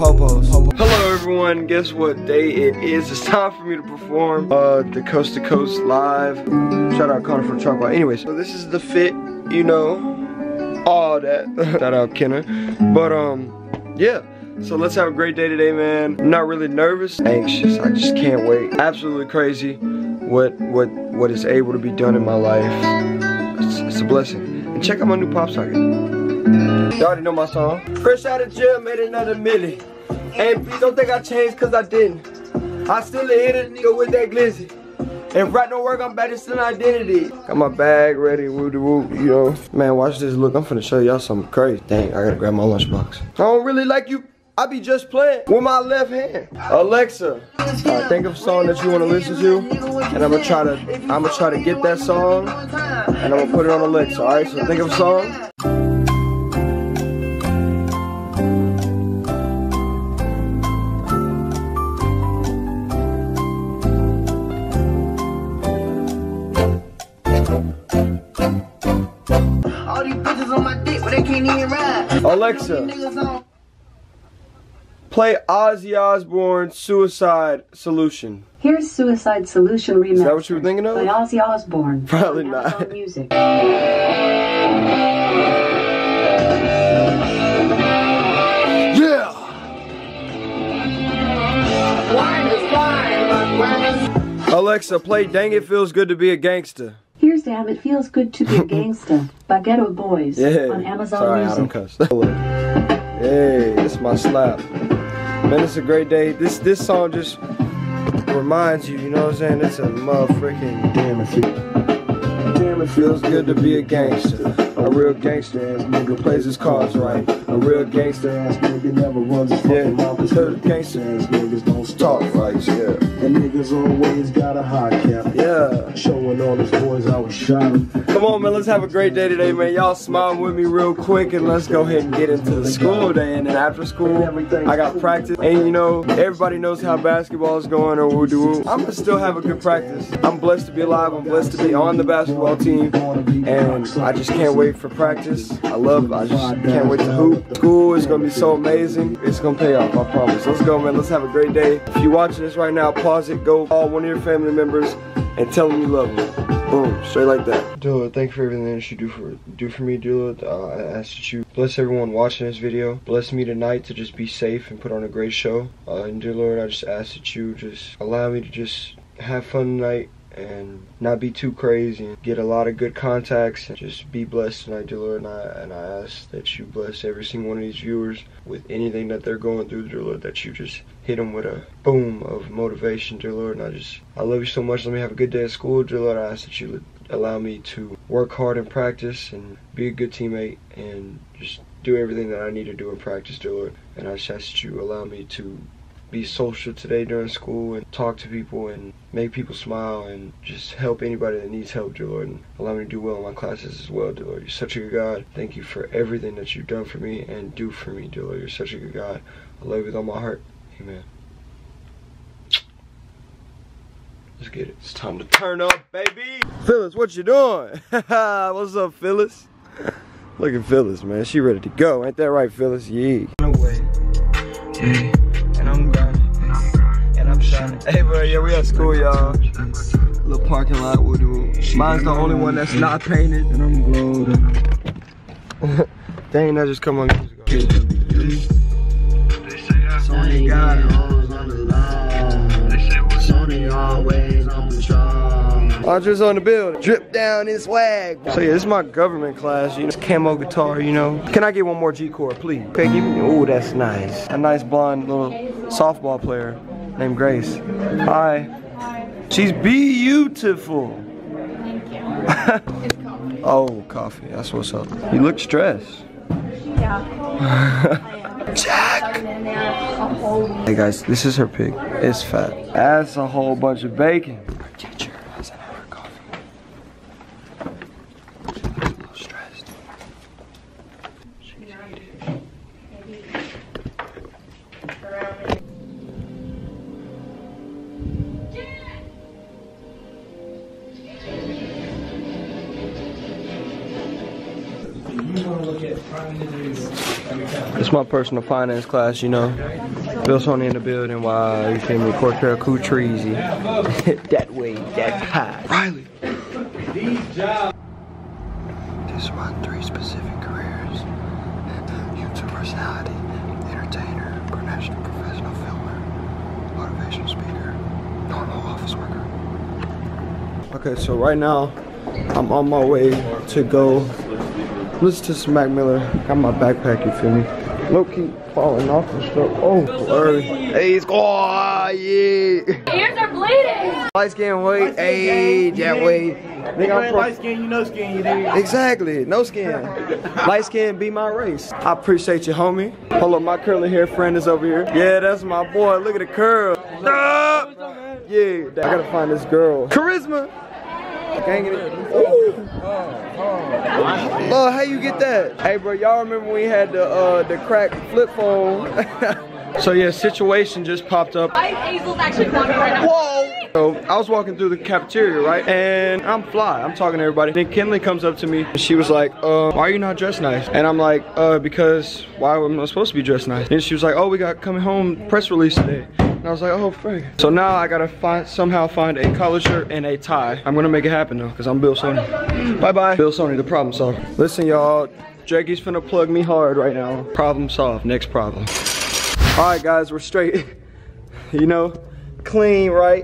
popos. Hello everyone, guess what day it is? It's time for me to perform the Coast to Coast live. Shout out Connor for Chalkball. Anyways, so this is the fit, you know, all that. Shout out Kenner. But yeah. So let's have a great day today, man. I'm not really nervous, anxious. I just can't wait. Absolutely crazy what is able to be done in my life. It's a blessing. And check out my new pop socket. You already know my song. Fresh out of jail, made another milli. And please don't think I changed cause I didn't. I still hit a nigga with that glizzy. And right no work, I'm back to still identity. Got my bag ready, woo-de-woo, you know. Man, watch this, look, I'm finna show y'all something crazy. Dang, I gotta grab my lunchbox. I don't really like you. I be just playing with my left hand. Alexa, think of a song that you want to listen to, and I'm gonna try to get that song, and I'm gonna put it on Alexa. All right, so think of a song. All these bitches on my dick, but they can't even ride. Alexa. Play Ozzy Osbourne, Suicide Solution. Here's Suicide Solution Remix. Is that what you were thinking of? By Ozzy Osbourne. Probably not. Music. Yeah! Wine is wine, my friend. Alexa, play Dang It Feels Good to Be a Gangster. Here's Damn It Feels Good to Be a Gangster by Ghetto Boys on Amazon Music. Sorry, I don't cuss. Hey, it's my slap. Man, it's a great day. This song just reminds you, you know what I'm saying? It's a motherfucking damn it feels good to be a gangster. A real gangster ass nigga plays his cards right. A real gangster ass nigga never runs his fucking mouth. It's heard gangster ass niggas don't talk right, yeah. And niggas always got a hot cap, yeah. Showing all his boys I was shot. Come on, man, let's have a great day today, man. Y'all smile with me real quick and let's go ahead and get into the school day. And then after school, I got practice. And you know, everybody knows how basketball is going or woo-doo-woo. I'm gonna still have a good practice. I'm blessed to be alive, I'm blessed to be on the basketball team. And I just can't wait for practice. I just can't wait to hoop. School is gonna be so amazing. It's gonna pay off, I promise. Let's go, man, let's have a great day. If you're watching this right now, pause it, go call one of your family members and tell them you love them. Boom, straight like that. Dear Lord, thank you for everything that you do for me, dear Lord. I ask that you bless everyone watching this video. Bless me tonight to just be safe and put on a great show. And dear Lord, I just ask that you just allow me to just have fun tonight and not be too crazy and get a lot of good contacts and just be blessed tonight, dear Lord. And I ask that you bless every single one of these viewers with anything that they're going through, dear Lord, that you just hit them with a boom of motivation, dear Lord. And I love you so much. Let me have a good day at school, dear Lord. I ask that you allow me to work hard in practice and be a good teammate and just do everything that I need to do in practice, dear Lord. And I just ask that you allow me to be social today during school and talk to people and make people smile and just help anybody that needs help, dear Lord, and allow me to do well in my classes as well, dear Lord. You're such a good God. Thank you for everything that you've done for me and do for me, dear Lord. You're such a good God. I love you with all my heart. Amen. Let's get it. It's time to turn up, baby. Phyllis, what you doing? What's up, Phyllis? Look at Phyllis, man. She ready to go. Ain't that right, Phyllis? Yeah. No way. Yeah. And I'm grinding, and I'm shining. Hey bro, yeah, we at school, y'all. Little parking lot, woo-doo. Mine's the only one that's not painted. And I'm glowed up. Dang, that just come on music. Sony got hoes on the line. Sony always on patrol. Audra's on the building. Drip down in swag. So yeah, this is my government class, you know. It's camo guitar, you know. Can I get one more G chord, please? Okay, give me, ooh, that's nice. A nice blonde little softball player named Grace. Hi. She's beautiful. Thank you. It's coffee. Oh, coffee. That's what's up. You look stressed. Yeah. Jack! Hey guys, this is her pig. It's fat. That's a whole bunch of bacon. Her teacher has an hour coffee. She looks a little stressed. She's eating. you want to look at prime industries. It's my personal finance class, you know. BillSony in the building, why, you feel me? Cortera Coutreezy. That way, that's high. Riley. These jobs. This is why 3 specific careers: YouTube personality, entertainer, professional filmer, motivational speaker, normal office worker. Okay, so right now I'm on my way to go listen to some Mac Miller. Got my backpack, you feel me? Low key falling off and stuff. Oh, blurry. Hey, it's oh, yeah. Ears are bleeding. Light skin, weight. Hey, that weight. Nigga, light skin, you no skin, you nigga. Exactly, no skin. Light skin be my race. I appreciate you, homie. Hold up, my curly hair friend is over here. Yeah, that's my boy. Look at the curl. Yeah, I gotta find this girl. Charisma. Dang it. Lord, how you get that? Hey, bro, y'all remember when we had the crack flip phone? So yeah, situation just popped up. Hazel's actually vlogging right now. Whoa. So I was walking through the cafeteria, right? And I'm fly, I'm talking to everybody. Then Kinley comes up to me and she was like, why are you not dressed nice? And I'm like, because why am I supposed to be dressed nice? And she was like, oh, we got coming home press release today. And I was like, oh, frick. So now I gotta somehow find a collared shirt and a tie. I'm gonna make it happen though, because I'm BillSony. Bye-bye. BillSony, the problem solver. Listen, y'all, Jackie's finna plug me hard right now. Problem solved, next problem. All right, guys, we're straight, you know? Clean, right?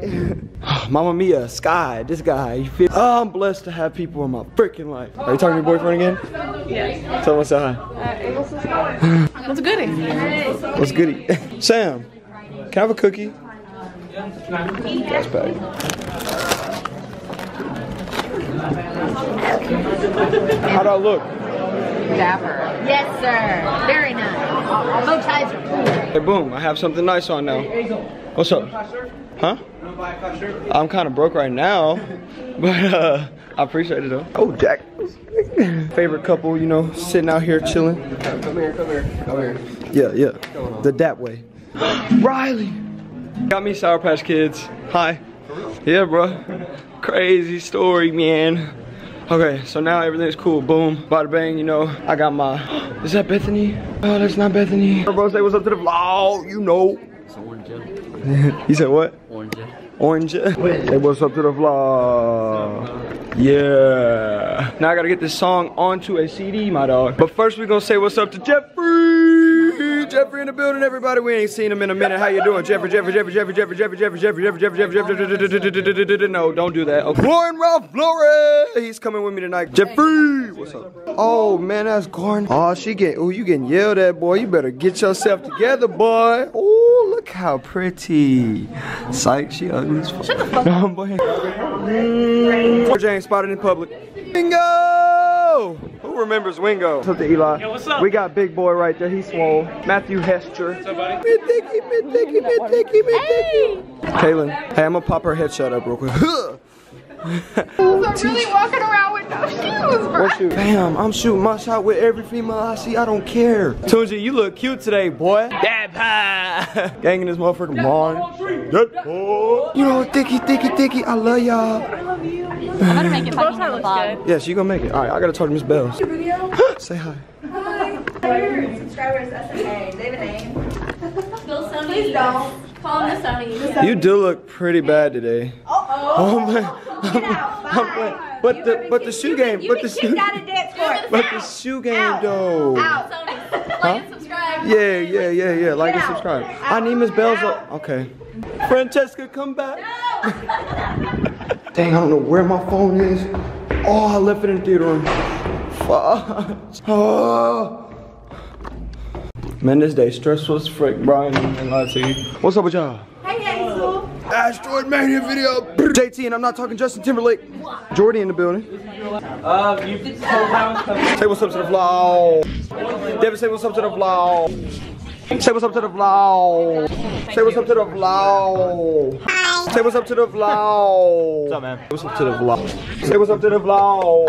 Mama Mia, Sky, this guy, you feel? Oh, I'm blessed to have people in my freaking life. Are you talking to your boyfriend again? Yes. Someone say hi. What's goodie? What's goodie? Sam, can I have a cookie? That's bad. How do I look? Dapper. Yes, sir. Very nice. Bow ties are cool. Hey, boom, I have something nice on now. What's up? Huh? I'm kind of broke right now, but I appreciate it though. Oh, Jack. Favorite couple, you know, sitting out here chilling. Come here, come here, come here. Yeah, yeah. The dap way. Riley. Got me Sour Patch Kids. Hi. Yeah, bro. Crazy story, man. Okay, so now everything's cool. Boom, bada bang, you know. I got my. Is that Bethany? Oh, that's not Bethany. Bro, say what's up to the vlog, you know. It's orange. You said what? Orange. Orange. Hey, what's up to the vlog? Yeah. Now I gotta get this song onto a CD, my dog. But first we're gonna say what's up to Jeffrey. Jeffrey in the building, everybody. We ain't seen him in a minute. How you doing, Jeffrey? Jeffrey. No, don't do that. Lauren, Ralph Lauren. He's coming with me tonight. Jeffrey. What's up? Oh man, that's Gordon. Oh, she get. Oh, you getting yelled at, boy. You better get yourself together, boy. Oh, look how pretty. Psych, she ugly as fuck. Shut the fuck up, boy. James spotted in public. Wingo! Who remembers Wingo? What's up to Eli? Yo, what's up? We got Big Boy right there. He's swole. Matthew Hester. What's up, buddy? Hey! Kaylin. Hey, I'm gonna pop her headshot up real quick. I'm really walking around with no shoes, bro. Shoot? Bam, I'm shooting my shot with every female I see. I don't care. Tunji, you look cute today, boy. Dab high. Ganging this motherfucking barn. You know, thicky. I love y'all. I love you. I'm gonna make it fucking vlog. Yes, you gonna make it. All right, I gotta talk to Miss Bells. Say hi. Hi. Subscribers, SMA. They have a name. BillSony. Please don't. You do look pretty bad today. Oh man. I'm but the shoe game, but the shoe game though. Huh? Like and subscribe. Yeah. Like and subscribe. I need Miss Bells. Okay. Francesca, come back. No. Dang, I don't know where my phone is. Oh, I left it in the theater room. Fuck. Oh. Man, this day stressful as frick, Brian. What's up with y'all? Hey, Hazel. Asteroid Mania video. JT, and I'm not talking Justin Timberlake. Jordy in the building. Say what's up to the vlog. David, say what's up to the vlog. Say what's up to the vlog. Say what's up to the vlog. Say what's up to the vlog. What's up, man? What's up to the vlog? Say what's up to the vlog. Oh,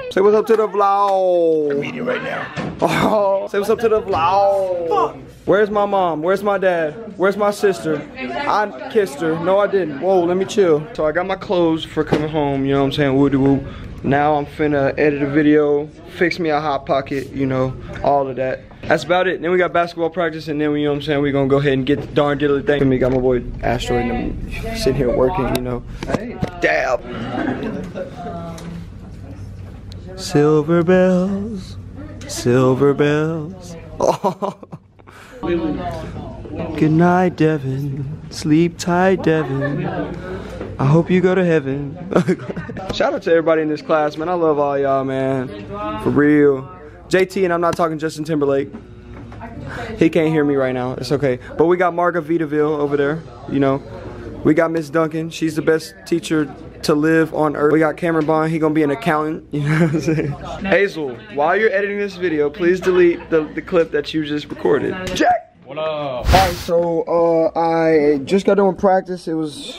hey. Say what's up to the vlog. I'm meeting right now. Oh, say what's up to the vlog. Where's my mom? Where's my dad? Where's my sister? I kissed her. No, I didn't. Whoa, let me chill. So I got my clothes for coming home, you know what I'm saying? Woo-doo-woo. Now I'm finna edit a video, fix me a hot pocket, you know, all of that. That's about it. Then we got basketball practice, and then we, you know what I'm saying, we gonna go ahead and get the darn diddly thing. We got my boy Astro and them sitting here working, you know. Dab. Silver bells, silver bells. Oh. Good night, Devin. Sleep tight, Devin. I hope you go to heaven. Shout out to everybody in this class, man. I love all y'all, man. For real. JT, and I'm not talking Justin Timberlake. He can't hear me right now. It's okay. But we got Marga Vitaville over there, you know. We got Miss Duncan. She's the best teacher to live on earth. We got Cameron Bond. He gonna be an accountant, you know what I'm saying? Hazel, while you're editing this video, please delete the clip that you just recorded. Jack! What up? Alright, so I just got done with practice. It was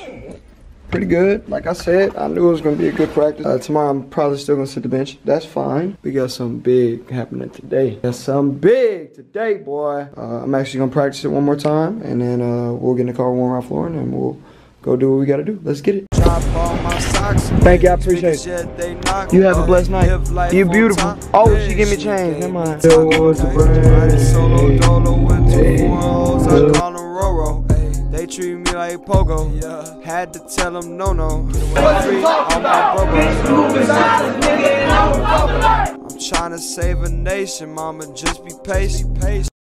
pretty good. Like I said, I knew it was going to be a good practice. Tomorrow I'm probably still going to sit the bench. That's fine. We got something big happening today. Got something big today, boy. I'm actually going to practice it one more time, and then we'll get in the car with Ralph Lauren, and we'll go do what we got to do. Let's get it. Thank you, I appreciate it. You have a blessed night. You're beautiful. Oh, she gave me change. Never mind. They treat me like pogo. Yeah. Had to tell them no. I'm trying to save a nation, mama. Just be patient.